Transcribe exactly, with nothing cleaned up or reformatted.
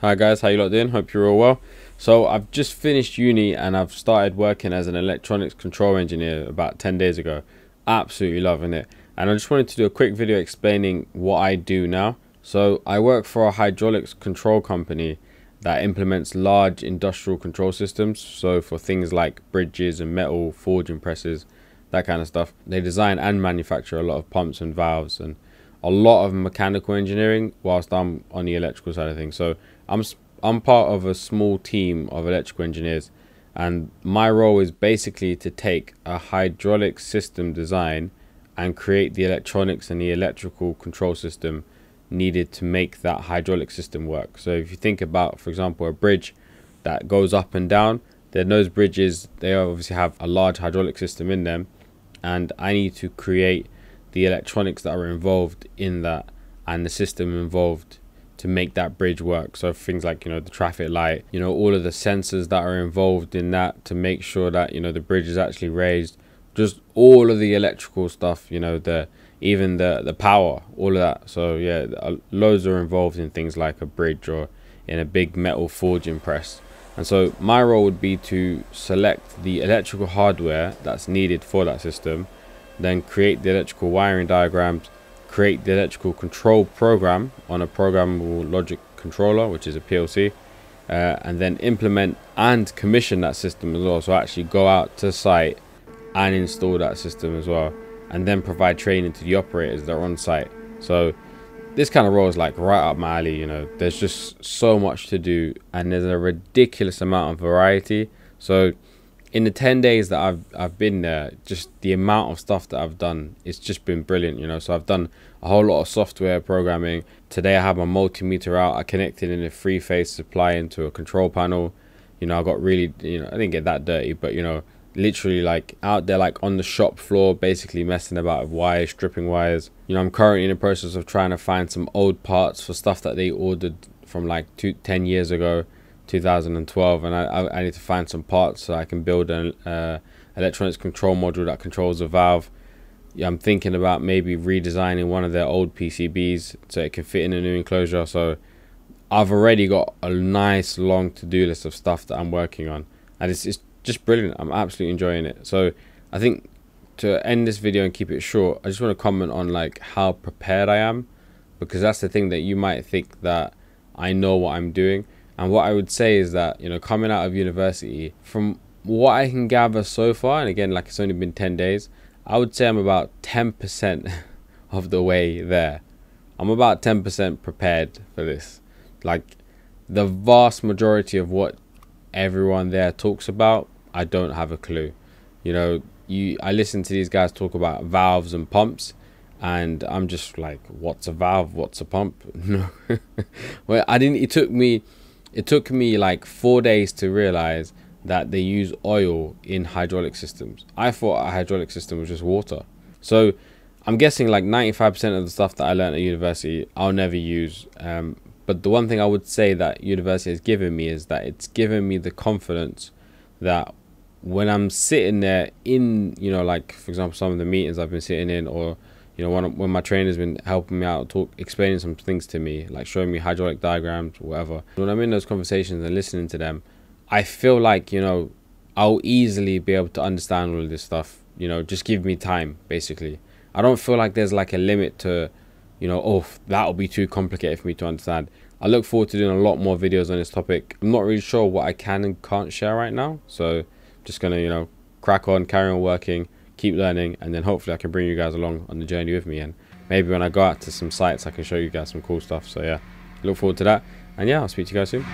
Hi guys, how you lot doing? Hope you're all well. So I've just finished uni and I've started working as an electronics control engineer about ten days ago. Absolutely loving it. And I just wanted to do a quick video explaining what I do now. So I work for a hydraulics control company that implements large industrial control systems. So for things like bridges and metal forging presses, that kind of stuff. They design and manufacture a lot of pumps and valves and a lot of mechanical engineering, whilst I'm on the electrical side of things. So I'm, I'm part of a small team of electrical engineers, and my role is basically to take a hydraulic system design and create the electronics and the electrical control system needed to make that hydraulic system work. So if you think about, for example, a bridge that goes up and down, then those bridges, they obviously have a large hydraulic system in them, and I need to create the electronics that are involved in that and the system involved to make that bridge work. So things like, you know, the traffic light, you know, all of the sensors that are involved in that to make sure that, you know, the bridge is actually raised, just all of the electrical stuff, you know, the even the the power, all of that. So yeah, loads are involved in things like a bridge or in a big metal forging press. And so my role would be to select the electrical hardware that's needed for that system, then create the electrical wiring diagrams, create the electrical control program on a programmable logic controller, which is a P L C, uh, and then implement and commission that system as well. So actually go out to site and install that system as well, and then provide training to the operators that are on site. So this kind of role is like right up my alley. You know, there's just so much to do and there's a ridiculous amount of variety. So in the ten days that I've, I've been there, just the amount of stuff that I've done, it's just been brilliant, you know. So I've done a whole lot of software programming. Today I have my multimeter out. I connected in a three-phase supply into a control panel. You know, I got really, you know, I didn't get that dirty, but, you know, literally like out there, like on the shop floor, basically messing about with wires, stripping wires. You know, I'm currently in the process of trying to find some old parts for stuff that they ordered from like two, ten years ago. two thousand twelve, and I, I need to find some parts so I can build an uh, electronics control module that controls a valve. Yeah, I'm thinking about maybe redesigning one of their old P C Bs so it can fit in a new enclosure. So I've already got a nice long to-do list of stuff that I'm working on, and it's, it's just brilliant. I'm absolutely enjoying it. So I think to end this video and keep it short, I just want to comment on like how prepared I am, because that's the thing that you might think that I know what I'm doing. And what I would say is that, you know, coming out of university, from what I can gather so far, and again, like it's only been ten days, I would say I'm about ten percent of the way there. I'm about ten percent prepared for this. Like the vast majority of what everyone there talks about, I don't have a clue. You know, you I listen to these guys talk about valves and pumps, and I'm just like, what's a valve? What's a pump? No. Well, I didn't, it took me... It took me like four days to realize that they use oil in hydraulic systems. I thought a hydraulic system was just water. So I'm guessing like ninety-five percent of the stuff that I learned at university, I'll never use. Um, but the one thing I would say that university has given me is that it's given me the confidence that when I'm sitting there in, you know, like, for example, some of the meetings I've been sitting in, or, you know, when, when my trainer's been helping me out, talk, explaining some things to me, like showing me hydraulic diagrams, whatever. When I'm in those conversations and listening to them, I feel like, you know, I'll easily be able to understand all of this stuff. You know, just give me time, basically. I don't feel like there's like a limit to, you know, oh, that'll be too complicated for me to understand. I look forward to doing a lot more videos on this topic. I'm not really sure what I can and can't share right now. So I'm just gonna, you know, crack on, carry on working, keep learning, and then hopefully I can bring you guys along on the journey with me, and maybe when I go out to some sites I can show you guys some cool stuff. So yeah, look forward to that, and yeah, I'll speak to you guys soon.